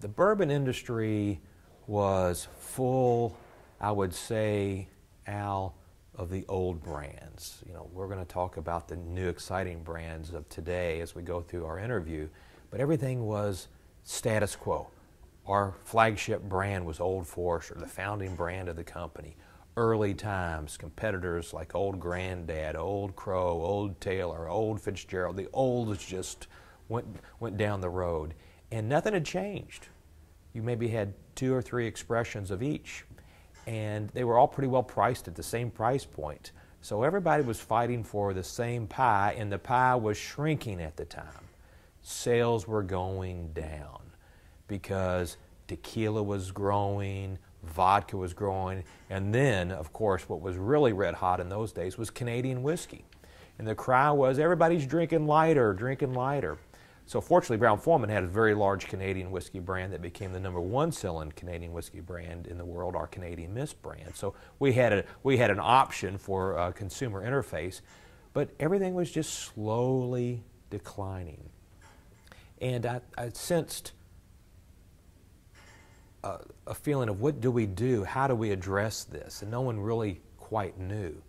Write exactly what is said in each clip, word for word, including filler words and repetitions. the bourbon industry was full, I would say, Al, of the old brands. You know, we're going to talk about the new exciting brands of today as we go through our interview, but everything was status quo. Our flagship brand was Old Forester, the founding brand of the company. Early times, competitors like Old Granddad, Old Crow, Old Taylor, Old Fitzgerald, the olds just went, went down the road, and nothing had changed. You maybe had two or three expressions of each, and they were all pretty well priced at the same price point. So everybody was fighting for the same pie, and the pie was shrinking at the time. Sales were going down because tequila was growing, vodka was growing, and then, of course, what was really red hot in those days was Canadian whiskey. And the cry was, everybody's drinking lighter, drinking lighter. So fortunately, Brown-Forman had a very large Canadian whiskey brand that became the number one selling Canadian whiskey brand in the world, our Canadian Mist brand. So we had, a, we had an option for uh, consumer interface, but everything was just slowly declining. And I, I sensed a, a feeling of, what do we do? How do we address this? And no one really quite knew.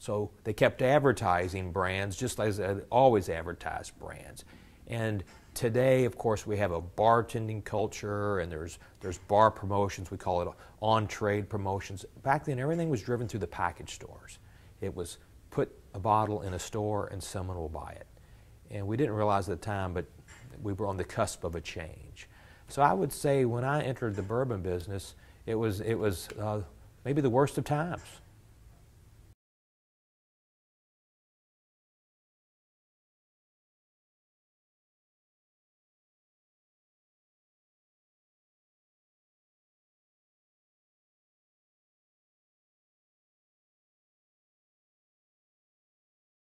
So they kept advertising brands just as they always advertised brands. And today, of course, we have a bartending culture, and there's, there's bar promotions. We call it on-trade promotions. Back then, everything was driven through the package stores. It was put a bottle in a store, and someone will buy it. And we didn't realize at the time, but we were on the cusp of a change. So I would say when I entered the bourbon business, it was, it was uh, maybe the worst of times.